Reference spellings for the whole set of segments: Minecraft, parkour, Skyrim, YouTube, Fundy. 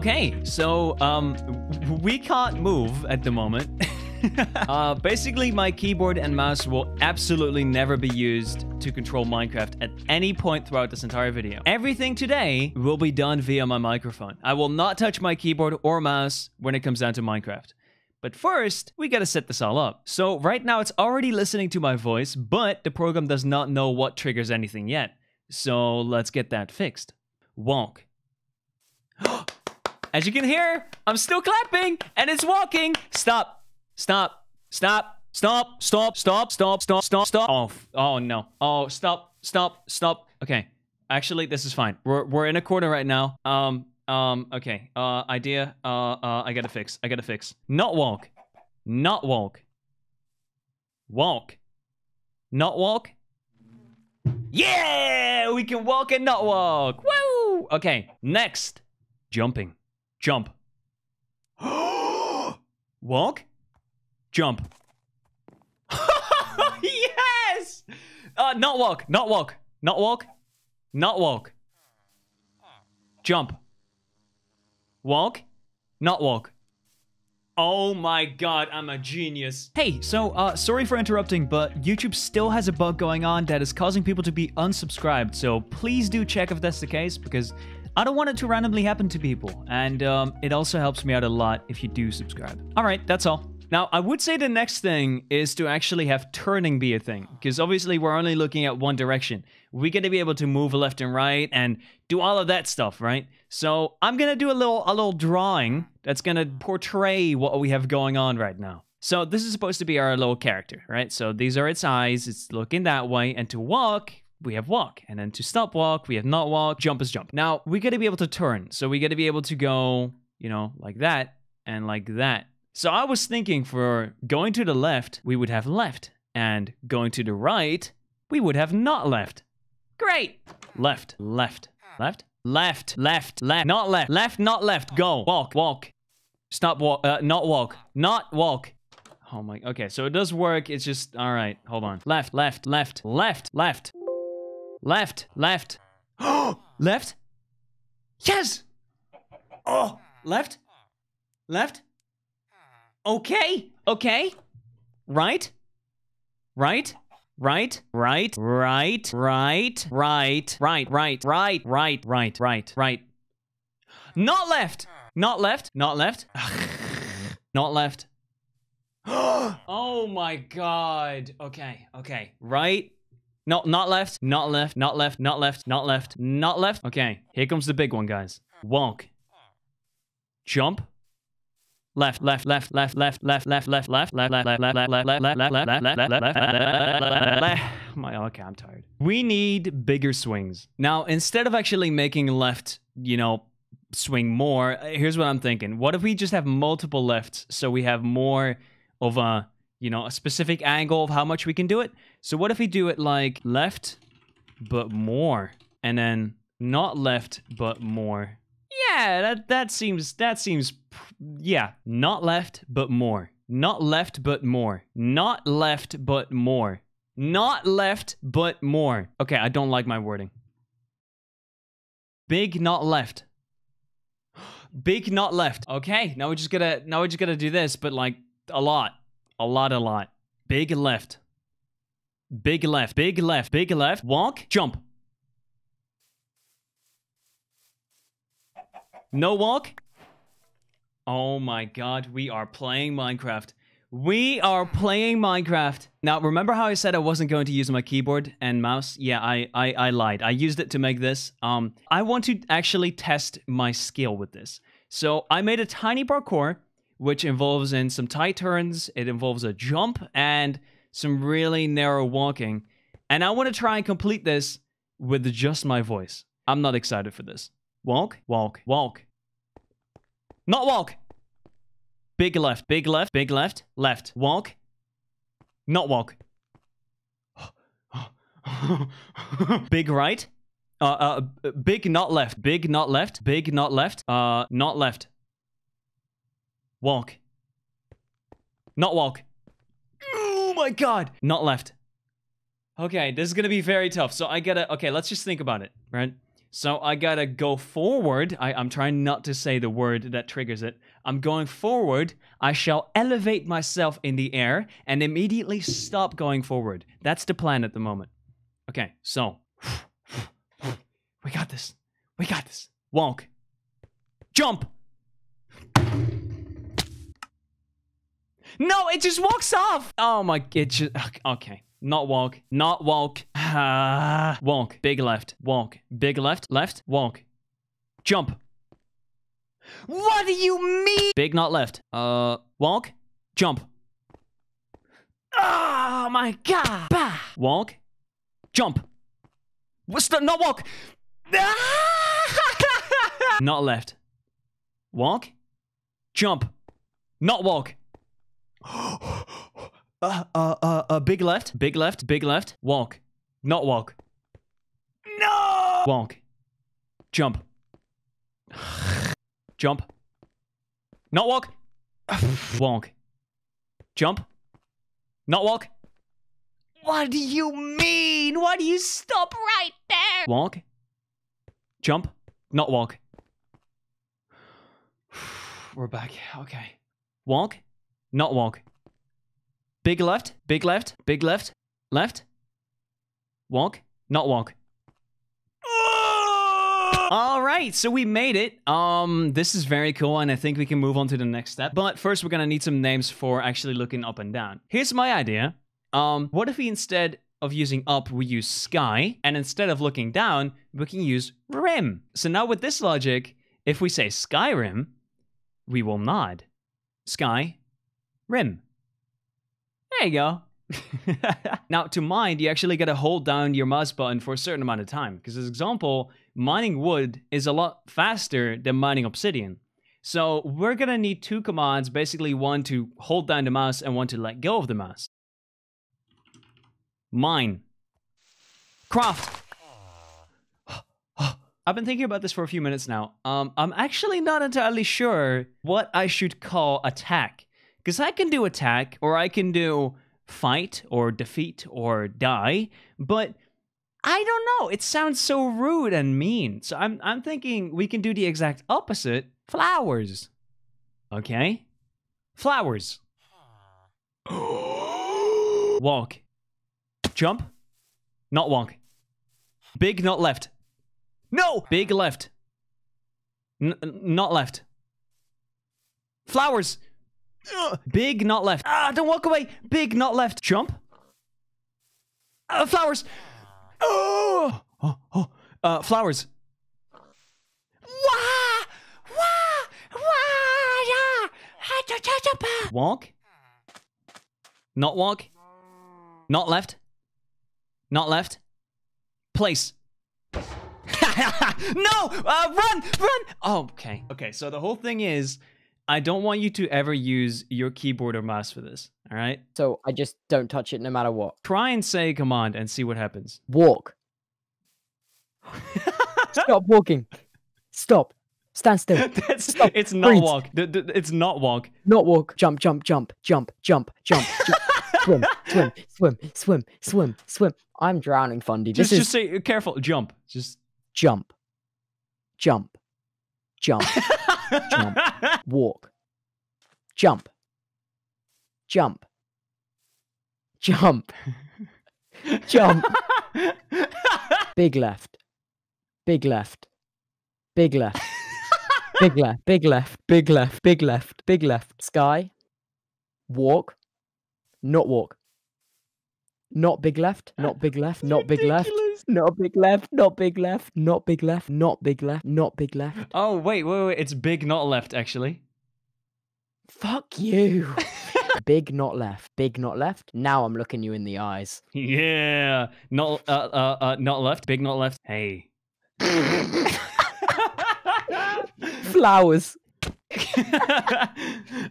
Okay, so we can't move at the moment. Basically, my keyboard and mouse will absolutely never be used to control Minecraft at any point throughout this entire video. Everything today will be done via my microphone. I will not touch my keyboard or mouse when it comes down to Minecraft. But first, we gotta set this all up. So right now, it's already listening to my voice, but the program does not know what triggers anything yet. So let's get that fixed. Wonk. As you can hear, I'm still clapping and it's walking. Stop. Stop, stop, stop, stop, stop, stop, stop, stop, stop. Oh no. Oh, stop, stop, stop. Okay. Actually, this is fine. We're in a corner right now. Okay. Idea. I gotta fix. Not walk. Not walk. Walk. Not walk. Yeah! We can walk and not walk. Woo! Okay. Next. Jumping. Jump. Walk? Jump. Yes! Not walk. Not walk. Not walk. Not walk. Jump. Walk. Not walk. Oh my god, I'm a genius. Hey, so, sorry for interrupting, but YouTube still has a bug going on that is causing people to be unsubscribed, so please do check if that's the case, because I don't want it to randomly happen to people, and it also helps me out a lot if you do subscribe. Alright, that's all. Now, I would say the next thing is to actually have turning be a thing, because obviously we're only looking at one direction. We got to be able to move left and right and do all of that stuff, right? So I'm gonna do a little drawing that's gonna portray what we have going on right now. So this is supposed to be our little character, right? So these are its eyes. It's looking that way, and to walk, we have walk, and then to stop walk, we have not walk. Jump is jump. Now we got to be able to turn, so we got to be able to go, you know, like that and like that. So I was thinking for going to the left, we would have left. And going to the right, we would have not left. Great! Left, left, left, left, left, left, not left, left, not left, go, walk, walk, stop, walk, not walk, not walk. Oh my, okay, so it does work, it's just, all right, hold on. Left, left, left, left, left, left, left, left, yes! Oh, left, left. Okay, okay, right, right, right, right, right, right, right, right, right, right, right, right, right, right, not left, not left, not left, not left. Oh my god, okay, okay, right, no, not left, not left, not left, not left, not left, not left, okay, here comes the big one, guys. Walk, jump. Left, left, left, left, left, left, left, left, left, left, left, left, left, left, left, left, left, left, left. My, okay, I'm tired. We need bigger swings. Now, instead of actually making left, you know, swing more, here's what I'm thinking. What if we just have multiple lefts so we have more of a, you know, a specific angle of how much we can do it? So what if we do it like left, but more, and then not left, but more? Yeah, that seems, yeah. Not left, but more. Not left, but more. Not left, but more. Not left, but more. Okay, I don't like my wording. Big, not left. Big, not left. Okay, now we're just gonna do this, but like, a lot. A lot, a lot. Big left. Big left, big left, big left. Walk, jump. No walk. Oh my god, we are playing Minecraft. We are playing Minecraft. Now, remember how I said I wasn't going to use my keyboard and mouse? Yeah, I lied. I used it to make this. I want to actually test my skill with this. So I made a tiny parkour, which involves in some tight turns. It involves a jump and some really narrow walking. And I want to try and complete this with just my voice. I'm not excited for this. Walk, walk, walk. Not walk. Big left, big left, big left, left. Walk. Not walk. Big right. Big not left, big not left, big not left, not left. Walk. Not walk. Oh my god. Not left. Okay, this is gonna be very tough. So I gotta, okay, let's just think about it, right? So I gotta go forward. I'm trying not to say the word that triggers it. I'm going forward. I shall elevate myself in the air and immediately stop going forward. That's the plan at the moment. Okay, so. We got this. We got this. Wonk. Jump! No, it just walks off! Oh my, it just, okay. Not walk, not walk. Walk, big left, walk, big left, left, walk. Jump. What do you mean? Big not left. Walk, jump. Oh my god. Bah. Walk, jump. What's the, not walk. Not left. Walk, jump. Not walk. Big left, big left, big left. Walk, not walk. No! Walk. Jump. Jump. Not walk. Walk. Jump. Not walk. What do you mean? Why do you stop right there? Walk. Jump. Not walk. We're back. Okay. Walk. Not walk. Big left, big left, big left, left. Walk, not walk. All right, so we made it. This is very cool, and I think we can move on to the next step. But first, we're gonna need some names for actually looking up and down. Here's my idea. What if we, instead of using up, we use sky, and instead of looking down, we can use rim. So now with this logic, if we say Skyrim, we will nod. Sky, rim. There you go. Now, to mine, you actually gotta hold down your mouse button for a certain amount of time. Because, as example, mining wood is a lot faster than mining obsidian. So we're gonna need two commands, basically one to hold down the mouse and one to let go of the mouse. Mine. Craft. I've been thinking about this for a few minutes now. I'm actually not entirely sure what I should call attack. Because I can do attack, or I can do fight, or defeat, or die, but I don't know. It sounds so rude and mean. So I'm thinking we can do the exact opposite. Flowers. Okay. Flowers. Walk. Jump. Not walk. Big not left. No! Big left. Not left. Flowers. Big not left. Ah, don't walk away. Big not left. Jump. Flowers. Oh. Flowers. Walk. Not walk. Not left. Not left. Place. No. Run. Run. Oh, okay. Okay. So the whole thing is, I don't want you to ever use your keyboard or mouse for this, all right? So I just don't touch it no matter what. Try and say a command and see what happens. Walk. Stop walking. Stop. Stand still. Stop. It's not freeze. Walk. It's not walk. Not walk. Jump, jump, jump, jump, jump, jump, jump. Swim, swim, swim, swim, swim, swim. I'm drowning, Fundy. Just say, careful, jump. Just jump. Jump. Jump. Jump. Walk. Jump. Jump. Jump. Jump. Big left. Big left. Big left. Big left. Big left. Big left. Big left. Big left. Sky. Walk. Not walk. Not big left. Not big left. Not big left. Not big left, not big left, not big left, not big left, not big left. Oh, wait, wait, wait. It's big not left, actually. Fuck you. Big not left, big not left. Now I'm looking you in the eyes. Yeah. Not, not left, big not left. Hey. Flowers.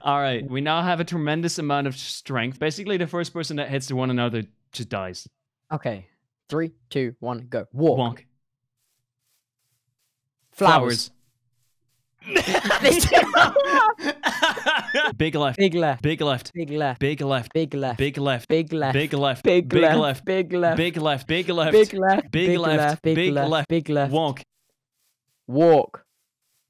All right. We now have a tremendous amount of strength. Basically, the first person that hits one another just dies. Okay. 3, 2, 1, go. Walk. Walk. Flowers. Big left. Big left. Big left. Big left. Big left. Big left. Big left. Big left. Big left. Big left. Big left. Big left. Big left. Big left. Big left. Big left. Big left. Big left. Big left. Walk. Walk.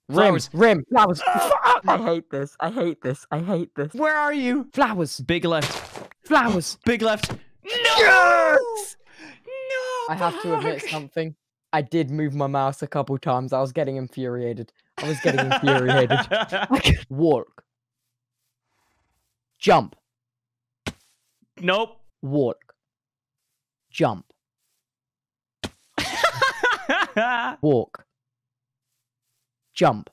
Flowers. Rim. Flowers. I hate this. I hate this. I hate this. Where are you? Flowers. Big left. Flowers. Big left. No! Yes! No! I have to admit something. I did move my mouse a couple times. I was getting infuriated. I was getting infuriated. Walk. Jump. Nope. Walk. Jump. Walk. Jump.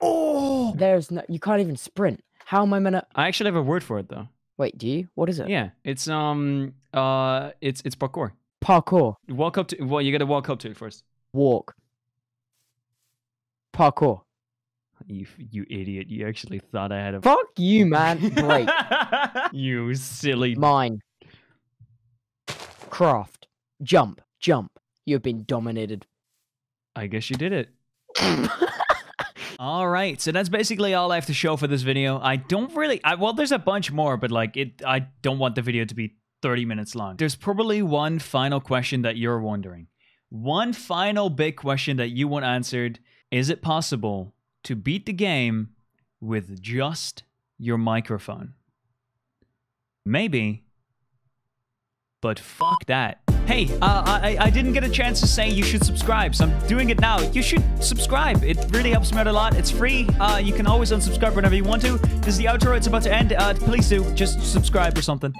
Oh! There's no... You can't even sprint. How am I gonna... I actually have a word for it, though. Wait, do you? What is it? Yeah. It's, it's parkour. Parkour. Walk up to... Well, you gotta walk up to it first. Walk. Parkour. You idiot. You actually thought I had a... Fuck you, man. Break. You silly... Mine. Craft. Jump. Jump. You've been dominated. I guess you did it. All right, so that's basically all I have to show for this video. I don't really... well, there's a bunch more, but like I don't want the video to be 30 minutes long. There's probably one final question that you're wondering. One final big question that you want answered. Is it possible to beat the game with just your microphone? Maybe, but fuck that. Hey, I didn't get a chance to say you should subscribe, so I'm doing it now. You should subscribe. It really helps me out a lot. It's free. You can always unsubscribe whenever you want to. This is the outro. It's about to end. Please do. Just subscribe or something.